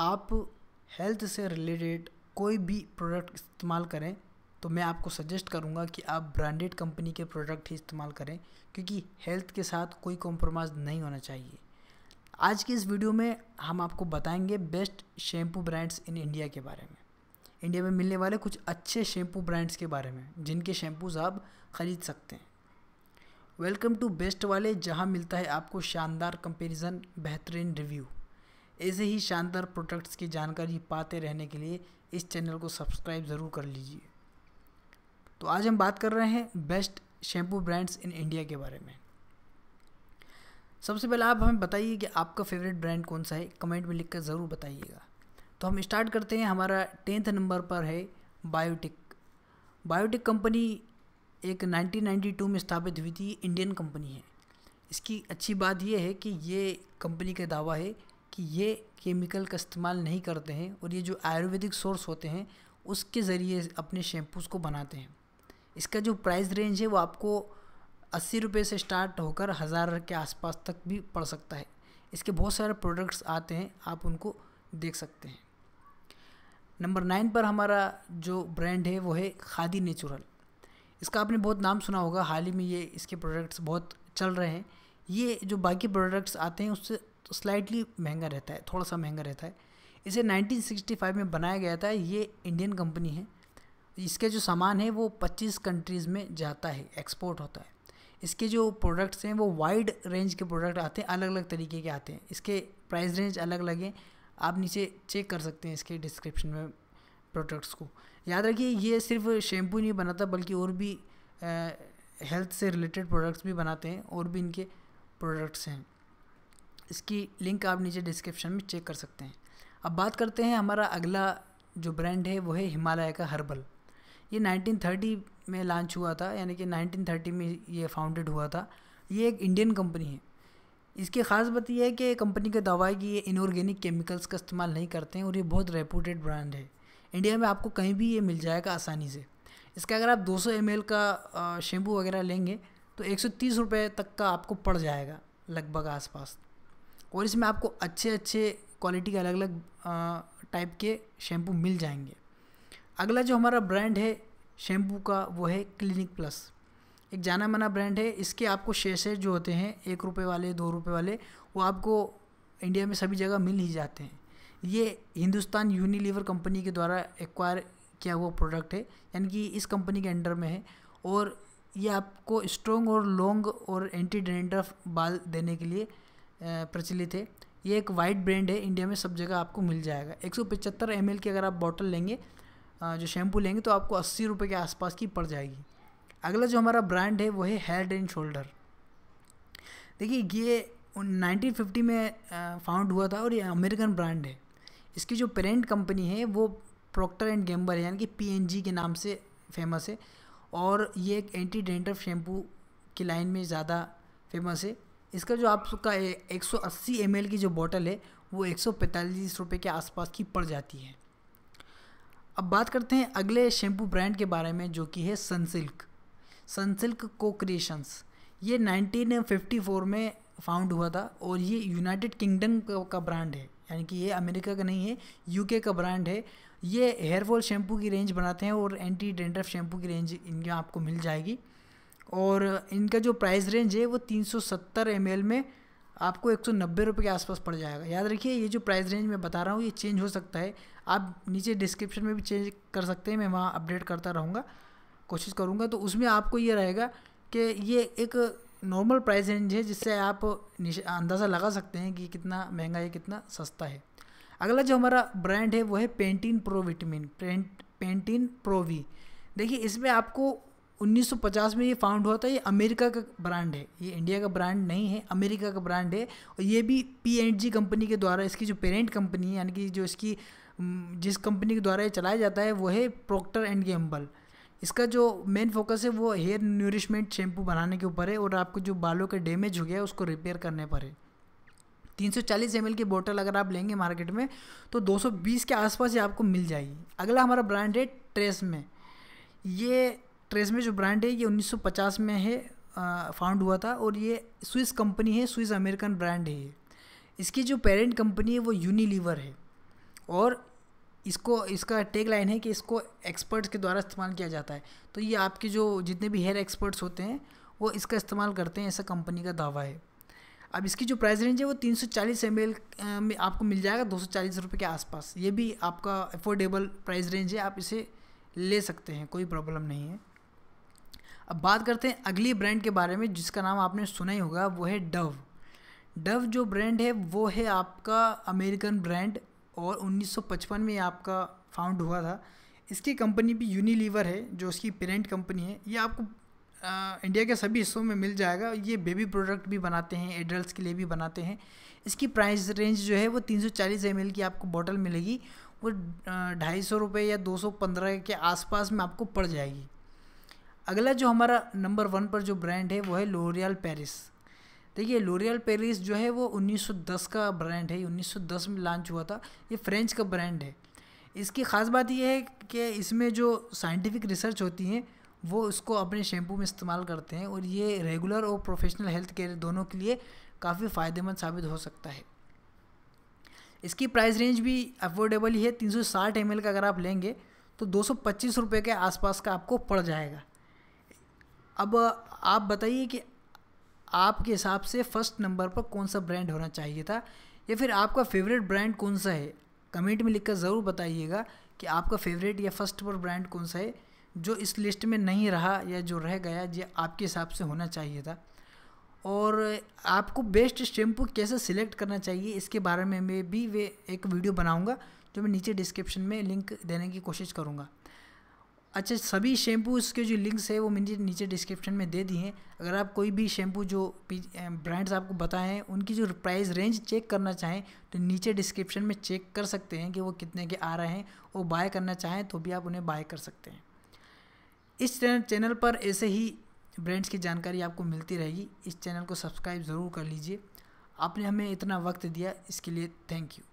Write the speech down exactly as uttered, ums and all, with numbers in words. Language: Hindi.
आप हेल्थ से रिलेटेड कोई भी प्रोडक्ट इस्तेमाल करें तो मैं आपको सजेस्ट करूंगा कि आप ब्रांडेड कंपनी के प्रोडक्ट ही इस्तेमाल करें, क्योंकि हेल्थ के साथ कोई कॉम्प्रोमाइज़ नहीं होना चाहिए। आज की इस वीडियो में हम आपको बताएंगे best shampoo brands in India के बारे में, इंडिया में मिलने वाले कुछ अच्छे शैम्पू ब्रांड्स के बारे में जिनके शैम्पूज़ आप ख़रीद सकते हैं। वेलकम टू बेस्ट वाले, जहां मिलता है आपको शानदार कंपैरिजन, बेहतरीन रिव्यू। ऐसे ही शानदार प्रोडक्ट्स की जानकारी पाते रहने के लिए इस चैनल को सब्सक्राइब ज़रूर कर लीजिए। तो आज हम बात कर रहे हैं best shampoo brands in India के बारे में। सबसे पहले आप हमें बताइए कि आपका फेवरेट ब्रांड कौन सा है, कमेंट में लिख कर ज़रूर बताइएगा। तो हम स्टार्ट करते हैं। हमारा टेंथ नंबर पर है बायोटिक। बायोटिक कंपनी एक नाइनटीन नाइंटी टू में स्थापित हुई थी, इंडियन कंपनी है। इसकी अच्छी बात यह है कि ये कंपनी का दावा है कि ये केमिकल का इस्तेमाल नहीं करते हैं और ये जो आयुर्वेदिक सोर्स होते हैं उसके ज़रिए अपने शैम्पूज़ को बनाते हैं। इसका जो प्राइस रेंज है वो आपको अस्सी रुपये से स्टार्ट होकर हज़ार के आसपास तक भी पड़ सकता है। इसके बहुत सारे प्रोडक्ट्स आते हैं, आप उनको देख सकते हैं। नंबर नाइन पर हमारा जो ब्रांड है वो है खादी नेचुरल। इसका आपने बहुत नाम सुना होगा, हाल ही में ये इसके प्रोडक्ट्स बहुत चल रहे हैं। ये जो बाकी प्रोडक्ट्स आते हैं उससे तो स्लाइटली महंगा रहता है, थोड़ा सा महंगा रहता है। इसे नाइनटीन सिक्सटी फाइव में बनाया गया था। ये इंडियन कंपनी है। इसके जो सामान है वो पच्चीस कंट्रीज़ में जाता है, एक्सपोर्ट होता है। इसके जो प्रोडक्ट्स हैं वो वाइड रेंज के प्रोडक्ट आते हैं, अलग अलग तरीके के आते हैं। इसके प्राइस रेंज अलग अलग हैं, आप नीचे चेक कर सकते हैं इसके डिस्क्रिप्शन में प्रोडक्ट्स को। याद रखिए ये सिर्फ शैम्पू नहीं बनाता बल्कि और भी आ, हेल्थ से रिलेटेड प्रोडक्ट्स भी बनाते हैं, और भी इनके प्रोडक्ट्स हैं। इसकी लिंक आप नीचे डिस्क्रिप्शन में चेक कर सकते हैं। अब बात करते हैं, हमारा अगला जो ब्रांड है वो है हिमालय का हर्बल। ये नाइनटीन थर्टी में लॉन्च हुआ था, यानी कि नाइनटीन थर्टी में ये फाउंडेड हुआ था। ये एक इंडियन कंपनी है। इसकी ख़ास बात यह है कि कंपनी का दावा है कि ये इनऑर्गेनिक केमिकल्स का इस्तेमाल नहीं करते हैं और ये बहुत रेपूटेड ब्रांड है। इंडिया में आपको कहीं भी ये मिल जाएगा आसानी से। इसका अगर आप दो सौ एम एल का शैम्पू वगैरह लेंगे तो एक सौ तीस रुपए तक का आपको पड़ जाएगा लगभग आसपास, और इसमें आपको अच्छे अच्छे क्वालिटी के अलग अलग टाइप के शैम्पू मिल जाएंगे। अगला जो हमारा ब्रांड है शैम्पू का वो है क्लिनिक प्लस। एक जाना माना ब्रांड है। इसके आपको शेशे जो होते हैं एक रुपये वाले, दो रुपये वाले, वो आपको इंडिया में सभी जगह मिल ही जाते हैं। ये हिंदुस्तान यूनिलीवर कंपनी के द्वारा एक्वायर किया हुआ प्रोडक्ट है, यानी कि इस कंपनी के अंडर में है, और ये आपको स्ट्रॉन्ग और लॉन्ग और एंटी डैंड्रफ बाल देने के लिए प्रचलित है। ये एक वाइड ब्रांड है, इंडिया में सब जगह आपको मिल जाएगा। एक सौ पचहत्तर एम एल की अगर आप बॉटल लेंगे, जो शैम्पू लेंगे, तो आपको अस्सी रुपये के आसपास की पड़ जाएगी। अगला जो हमारा ब्रांड है वो है हेड एंड शोल्डर। देखिए ये नाइनटीन फिफ्टी में फाउंड हुआ था और ये अमेरिकन ब्रांड है। इसकी जो पेरेंट कंपनी है वो प्रोक्टर एंड गैम्बल है, यानी कि पी एन जी के नाम से फेमस है, और ये एक एंटी डैंड्रफ शैम्पू की लाइन में ज़्यादा फेमस है। इसका जो आपका एक सौ अस्सी एम एल की जो बॉटल है वो एक सौ पैंतालीस रुपए के आसपास की पड़ जाती है। अब बात करते हैं अगले शैम्पू ब्रांड के बारे में, जो कि है सनसिल्क। सनसिल्क को क्रिएशंस ये नाइनटीन फिफ्टी फोर में फाउंड हुआ था, और ये यूनाइटेड किंगडम का ब्रांड है, यानी कि ये अमेरिका का नहीं है, यूके का ब्रांड है। ये हेयरफॉल शैम्पू की रेंज बनाते हैं और एंटी डैंड्रफ शैम्पू की रेंज इनकी आपको मिल जाएगी, और इनका जो प्राइस रेंज है वो तीन सौ सत्तर एम एल में आपको एक सौ नब्बे रुपये के आसपास पड़ जाएगा। याद रखिए ये जो प्राइस रेंज मैं बता रहा हूँ ये चेंज हो सकता है, आप नीचे डिस्क्रिप्शन में भी चेंज कर सकते हैं, मैं वहाँ अपडेट करता रहूँगा, कोशिश करूँगा। तो उसमें आपको ये रहेगा कि ये एक नॉर्मल प्राइस रेंज है, जिससे आप अंदाज़ा लगा सकते हैं कि कितना महंगा है कितना सस्ता है। अगला जो हमारा ब्रांड है वो है Pantene pro vitamin Pantene pro V. देखिए इसमें आपको उन्नीस सौ पचास में ये फाउंड हुआ था। ये अमेरिका का ब्रांड है, ये इंडिया का ब्रांड नहीं है, अमेरिका का ब्रांड है, और ये भी पी एंड जी कंपनी के द्वारा, इसकी जो पेरेंट कंपनी है, यानी कि जो इसकी जिस कंपनी के द्वारा ये चलाया जाता है वो है प्रोक्टर एंड गैम्बल। इसका जो मेन फोकस है वो हेयर न्यूरिशमेंट शैम्पू बनाने के ऊपर है, और आपको जो बालों का डैमेज हो गया है उसको रिपेयर करने पर है। तीन सौ चालीस एम एल की बोतल अगर आप लेंगे मार्केट में तो दो सौ बीस के आसपास ये आपको मिल जाएगी। अगला हमारा ब्रांड है ट्रेसमे। ये ट्रेसमे जो ब्रांड है ये उन्नीस सौ पचास में है फाउंड हुआ था, और ये स्विस कंपनी है, स्विस अमेरिकन ब्रांड है ये। इसकी जो पेरेंट कंपनी है वो यूनिलीवर है, और इसको इसका टैग लाइन है कि इसको एक्सपर्ट्स के द्वारा इस्तेमाल किया जाता है। तो ये आपके जो जितने भी हेयर एक्सपर्ट्स होते हैं वो इसका इस्तेमाल करते हैं, ऐसा कंपनी का दावा है। अब इसकी जो प्राइस रेंज है वो तीन सौ चालीस एम एल में आपको मिल जाएगा दो सौ चालीस रुपये के आसपास। ये भी आपका अफोर्डेबल प्राइस रेंज है, आप इसे ले सकते हैं, कोई प्रॉब्लम नहीं है। अब बात करते हैं अगली ब्रांड के बारे में जिसका नाम आपने सुना ही होगा, वो है डव। डव जो ब्रांड है वो है आपका अमेरिकन ब्रांड और उन्नीस सौ पचपन में आपका फाउंड हुआ था। इसकी कंपनी भी यूनिलीवर है जो उसकी पेरेंट कंपनी है। ये आपको आ, इंडिया के सभी हिस्सों में मिल जाएगा। ये बेबी प्रोडक्ट भी बनाते हैं, एडल्ट्स के लिए भी बनाते हैं। इसकी प्राइस रेंज जो है वो तीन सौ चालीस एम एल की आपको बॉटल मिलेगी, वो ढाई सौ रुपये या दो सौ पंद्रह के आसपास में आपको पड़ जाएगी। अगला जो हमारा नंबर वन पर जो ब्रांड है वो है लॉरियल पेरिस। देखिए लॉरियल पेरिस जो है वो उन्नीस सौ दस का ब्रांड है, उन्नीस सौ दस में लॉन्च हुआ था। ये फ्रेंच का ब्रांड है। इसकी ख़ास बात यह है कि इसमें जो साइंटिफिक रिसर्च होती है वो उसको अपने शैम्पू में इस्तेमाल करते हैं और ये रेगुलर और प्रोफेशनल हेल्थ केयर दोनों के लिए काफ़ी फ़ायदेमंद साबित हो सकता है। इसकी प्राइस रेंज भी अफोर्डेबल ही है। तीन सौ साठ एम एल का अगर आप लेंगे तो दो सौ पच्चीस रुपये के आसपास का आपको पड़ जाएगा। अब आप बताइए कि आपके हिसाब से फर्स्ट नंबर पर कौन सा ब्रांड होना चाहिए था, या फिर आपका फेवरेट ब्रांड कौन सा है। कमेंट में लिखकर ज़रूर बताइएगा कि आपका फेवरेट या फर्स्ट पर ब्रांड कौन सा है जो इस लिस्ट में नहीं रहा या जो रह गया, ये आपके हिसाब से होना चाहिए था। और आपको बेस्ट शैम्पू कैसे सिलेक्ट करना चाहिए इसके बारे में मैं भी वे एक वीडियो बनाऊंगा जो मैं नीचे डिस्क्रिप्शन में लिंक देने की कोशिश करूंगा। अच्छा, सभी शैम्पूज़ के जो लिंक्स है वो मैंने नीचे डिस्क्रिप्शन में दे दिए हैं। अगर आप कोई भी शैम्पू जो ब्रांड्स आपको बताएं उनकी जो प्राइस रेंज चेक करना चाहें तो नीचे डिस्क्रिप्शन में चेक कर सकते हैं कि वो कितने के आ रहे हैं, और बाय करना चाहें तो भी आप उन्हें बाय कर सकते हैं। इस चैनल पर ऐसे ही ब्रांड्स की जानकारी आपको मिलती रहेगी। इस चैनल को सब्सक्राइब ज़रूर कर लीजिए। आपने हमें इतना वक्त दिया इसके लिए थैंक यू।